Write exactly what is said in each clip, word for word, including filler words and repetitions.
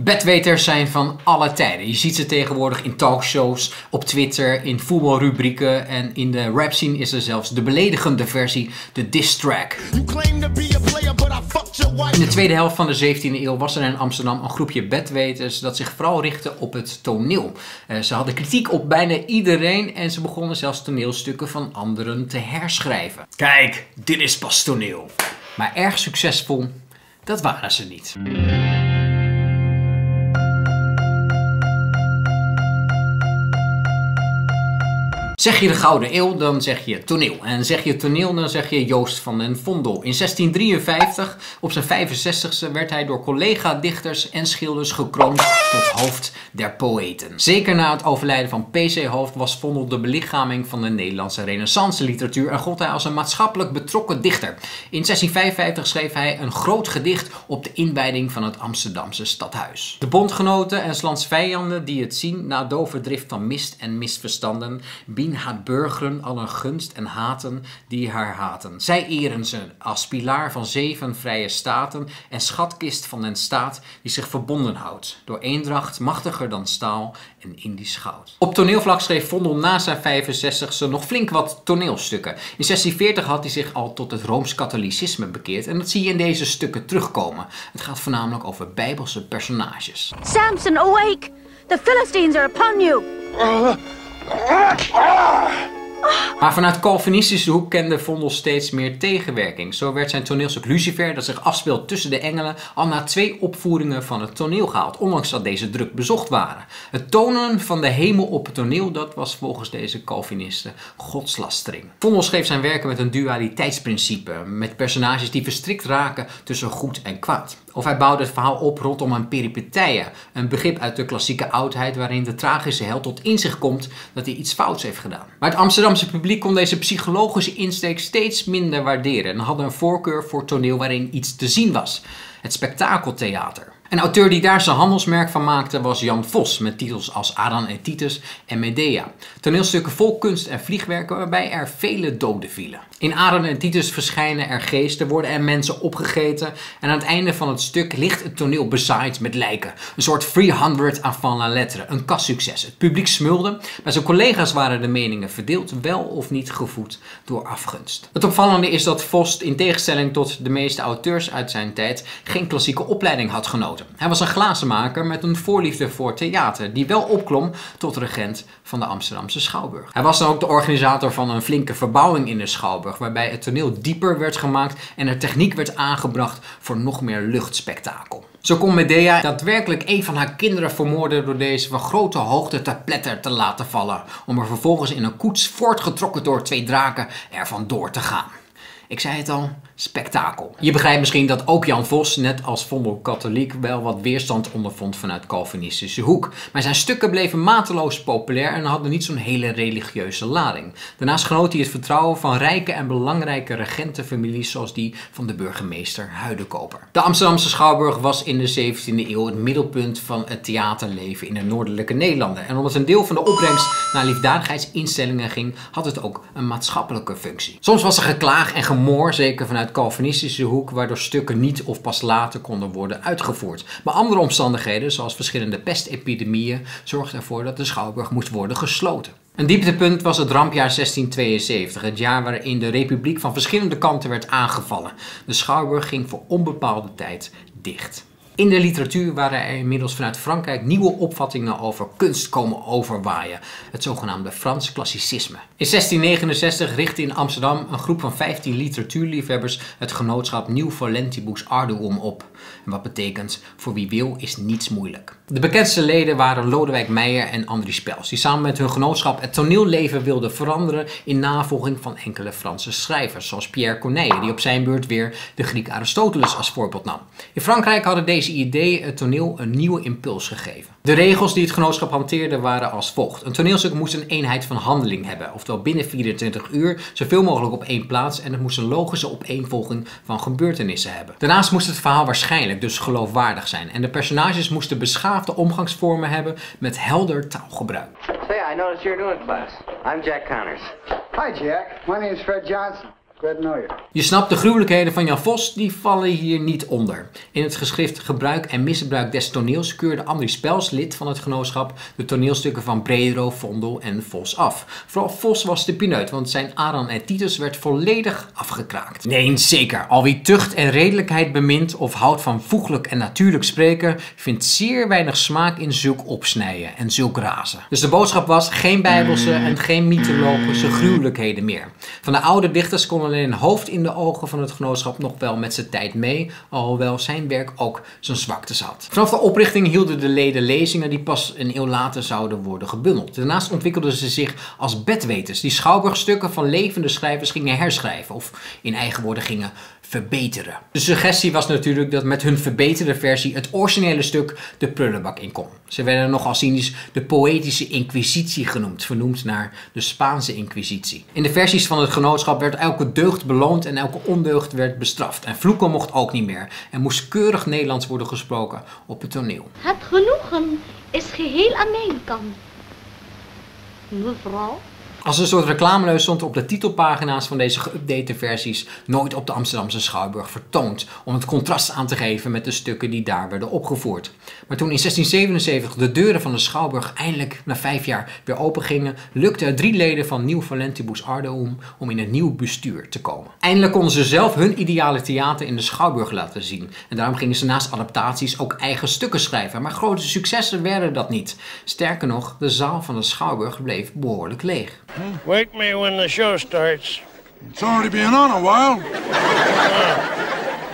Bedweters zijn van alle tijden. Je ziet ze tegenwoordig in talkshows, op Twitter, in voetbalrubrieken en in de rap scene is er zelfs de beledigende versie, de diss track. In de tweede helft van de zeventiende eeuw was er in Amsterdam een groepje bedweters dat zich vooral richtte op het toneel. Uh, ze hadden kritiek op bijna iedereen en ze begonnen zelfs toneelstukken van anderen te herschrijven. Kijk, dit is pas toneel. Maar erg succesvol, dat waren ze niet. Zeg je de Gouden Eeuw, dan zeg je toneel. En zeg je toneel, dan zeg je Joost van den Vondel. In zestien drieënvijftig, op zijn vijfenzestigste, werd hij door collega-dichters en schilders gekroond tot hoofd der poëten. Zeker na het overlijden van P C Hoofd was Vondel de belichaming van de Nederlandse renaissance-literatuur en gold hij als een maatschappelijk betrokken dichter. In zestien vijfenvijftig schreef hij een groot gedicht op de inwijding van het Amsterdamse stadhuis. De bondgenoten en slandsvijanden die het zien na doverdrift van mist en misverstanden, haat burgeren al een gunst en haten die haar haten. Zij eren ze als pilaar van zeven vrije staten en schatkist van den staat die zich verbonden houdt. Door eendracht machtiger dan staal en Indisch goud. Op toneelvlak schreef Vondel na zijn vijfenzestigste nog flink wat toneelstukken. In zestien veertig had hij zich al tot het Rooms-Katholicisme bekeerd en dat zie je in deze stukken terugkomen. Het gaat voornamelijk over bijbelse personages. Samson, awake! The Philistines are upon you! Uh. Maar vanuit Calvinistische hoek kende Vondel steeds meer tegenwerking. Zo werd zijn toneelstuk Lucifer, dat zich afspeelt tussen de engelen, al na twee opvoeringen van het toneel gehaald, ondanks dat deze druk bezocht waren. Het tonen van de hemel op het toneel, dat was volgens deze Calvinisten godslastering. Vondel schreef zijn werken met een dualiteitsprincipe, met personages die verstrikt raken tussen goed en kwaad. Of hij bouwde het verhaal op rondom een peripetije, een begrip uit de klassieke oudheid waarin de tragische held tot inzicht komt dat hij iets fouts heeft gedaan. Maar het Amsterdamse publiek kon deze psychologische insteek steeds minder waarderen en had een voorkeur voor toneel waarin iets te zien was. Het spektakeltheater. Een auteur die daar zijn handelsmerk van maakte was Jan Vos, met titels als Aran en Titus en Medea. Toneelstukken vol kunst en vliegwerken waarbij er vele doden vielen. In Aran en Titus verschijnen er geesten, worden er mensen opgegeten en aan het einde van het stuk ligt het toneel bezaaid met lijken. Een soort driehonderd avant la lettre, een kassucces. Het publiek smulde, maar zijn collega's waren de meningen verdeeld, wel of niet gevoed door afgunst. Het opvallende is dat Vos, in tegenstelling tot de meeste auteurs uit zijn tijd, geen klassieke opleiding had genoten. Hij was een glazenmaker met een voorliefde voor theater, die wel opklom tot regent van de Amsterdamse Schouwburg. Hij was dan ook de organisator van een flinke verbouwing in de Schouwburg, waarbij het toneel dieper werd gemaakt en er techniek werd aangebracht voor nog meer luchtspektakel. Zo kon Medea daadwerkelijk een van haar kinderen vermoorden door deze van grote hoogte ter pletter te laten vallen, om er vervolgens in een koets voortgetrokken door twee draken ervan door te gaan. Ik zei het al, spektakel. Je begrijpt misschien dat ook Jan Vos, net als Vondel katholiek, wel wat weerstand ondervond vanuit Calvinistische hoek. Maar zijn stukken bleven mateloos populair en hadden niet zo'n hele religieuze lading. Daarnaast genoot hij het vertrouwen van rijke en belangrijke regentenfamilies zoals die van de burgemeester Huydecoper. De Amsterdamse Schouwburg was in de zeventiende eeuw het middelpunt van het theaterleven in de noordelijke Nederlanden. En omdat een deel van de opbrengst naar liefdadigheidsinstellingen ging, had het ook een maatschappelijke functie. Soms was er geklaag en gemoor, zeker vanuit Calvinistische hoek, waardoor stukken niet of pas later konden worden uitgevoerd. Maar andere omstandigheden, zoals verschillende pestepidemieën, zorgden ervoor dat de Schouwburg moest worden gesloten. Een dieptepunt was het rampjaar zestien tweeënzeventig, het jaar waarin de Republiek van verschillende kanten werd aangevallen. De Schouwburg ging voor onbepaalde tijd dicht. In de literatuur waren er inmiddels vanuit Frankrijk nieuwe opvattingen over kunst komen overwaaien. Het zogenaamde Frans klassicisme. In zestien negenenzestig richtte in Amsterdam een groep van vijftien literatuurliefhebbers het genootschap Nil Volentibus Arduum op. En wat betekent, voor wie wil is niets moeilijk. De bekendste leden waren Lodewijk Meijer en Andries Pels, die samen met hun genootschap het toneelleven wilden veranderen in navolging van enkele Franse schrijvers, zoals Pierre Corneille, die op zijn beurt weer de Griek Aristoteles als voorbeeld nam. In Frankrijk hadden deze idee het toneel een nieuwe impuls gegeven. De regels die het genootschap hanteerde waren als volgt. Een toneelstuk moest een eenheid van handeling hebben, oftewel binnen vierentwintig uur, zoveel mogelijk op één plaats, en het moest een logische opeenvolging van gebeurtenissen hebben. Daarnaast moest het verhaal waarschijnlijk, dus geloofwaardig zijn, en de personages moesten beschaafde omgangsvormen hebben met helder taalgebruik. So yeah, I noticed you're doing class. I'm Jack Connors. Hi Jack, my name is Fred Johnson. Je snapt, de gruwelijkheden van Jan Vos die vallen hier niet onder. In het geschrift Gebruik en misbruik des toneels keurde Andries Pels, lid van het genootschap, de toneelstukken van Bredero, Vondel en Vos af. Vooral Vos was de pineut, want zijn Aran en Titus werd volledig afgekraakt. Nee, zeker. Al wie tucht en redelijkheid bemint of houdt van voeglijk en natuurlijk spreken, vindt zeer weinig smaak in zulk opsnijden en zulk razen. Dus de boodschap was geen bijbelse en geen mythologische gruwelijkheden meer. Van de oude dichters kon alleen Hoofd in de ogen van het genootschap nog wel met zijn tijd mee, alhoewel zijn werk ook zijn zwaktes had. Vanaf de oprichting hielden de leden lezingen die pas een eeuw later zouden worden gebundeld. Daarnaast ontwikkelden ze zich als bedweters die schouwburgstukken van levende schrijvers gingen herschrijven of in eigen woorden gingen verbeteren. De suggestie was natuurlijk dat met hun verbeterde versie het originele stuk de prullenbak in kon. Ze werden nogal cynisch de poëtische inquisitie genoemd, vernoemd naar de Spaanse inquisitie. In de versies van het genootschap werd elke deugd beloond en elke ondeugd werd bestraft. En vloeken mocht ook niet meer. Er moest keurig Nederlands worden gesproken op het toneel. Het genoegen is geheel aan mijn kant, mevrouw. Als een soort reclameleus stond op de titelpagina's van deze geüpdate versies nooit op de Amsterdamse Schouwburg vertoond, om het contrast aan te geven met de stukken die daar werden opgevoerd. Maar toen in zestien zevenenzeventig de deuren van de Schouwburg eindelijk na vijf jaar weer open gingen, lukte het drie leden van Nil Volentibus Arduum om in het nieuw bestuur te komen. Eindelijk konden ze zelf hun ideale theater in de Schouwburg laten zien en daarom gingen ze naast adaptaties ook eigen stukken schrijven, maar grote successen werden dat niet. Sterker nog, de zaal van de Schouwburg bleef behoorlijk leeg. Wake me when the show starts. It's already been on a while.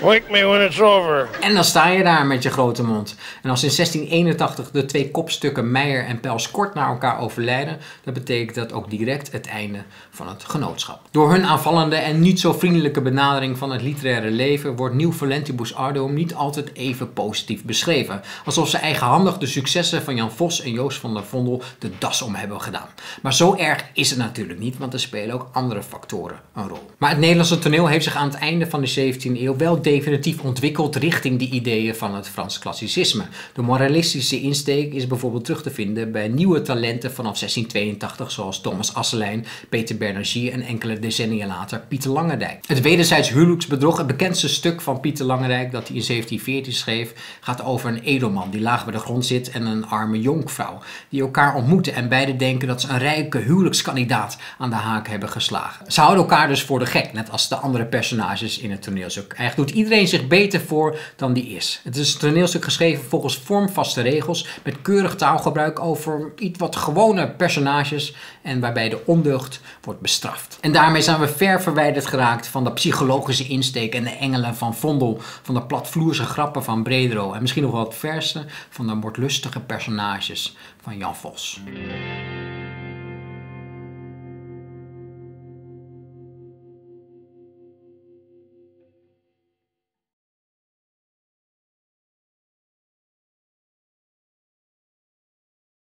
Wake me when it's over. En dan sta je daar met je grote mond. En als in zestien eenentachtig de twee kopstukken Meijer en Pels kort na elkaar overlijden, dan betekent dat ook direct het einde van het genootschap. Door hun aanvallende en niet zo vriendelijke benadering van het literaire leven wordt Nil Volentibus Arduum niet altijd even positief beschreven. Alsof ze eigenhandig de successen van Jan Vos en Joost van den Vondel de das om hebben gedaan. Maar zo erg is het natuurlijk niet, want er spelen ook andere factoren een rol. Maar het Nederlandse toneel heeft zich aan het einde van de zeventiende eeuw wel definitief ontwikkeld richting de ideeën van het Frans klassicisme. De moralistische insteek is bijvoorbeeld terug te vinden bij nieuwe talenten vanaf zestien tweeëntachtig zoals Thomas Asselijn, Peter Bernagier en enkele decennia later Pieter Langendijk. Het wederzijds huwelijksbedrog, het bekendste stuk van Pieter Langendijk dat hij in zeventien veertien schreef, gaat over een edelman die laag bij de grond zit en een arme jonkvrouw die elkaar ontmoeten en beiden denken dat ze een rijke huwelijkskandidaat aan de haak hebben geslagen. Ze houden elkaar dus voor de gek, net als de andere personages in het toneelstuk. Eigenlijk doet iedereen zich beter voor dan die is. Het is een toneelstuk geschreven volgens vormvaste regels met keurig taalgebruik over iets wat gewone personages en waarbij de ondeugd wordt bestraft. En daarmee zijn we ver verwijderd geraakt van de psychologische insteek en de engelen van Vondel, van de platvloerse grappen van Bredero en misschien nog wel het verste van de moordlustige personages van Jan Vos.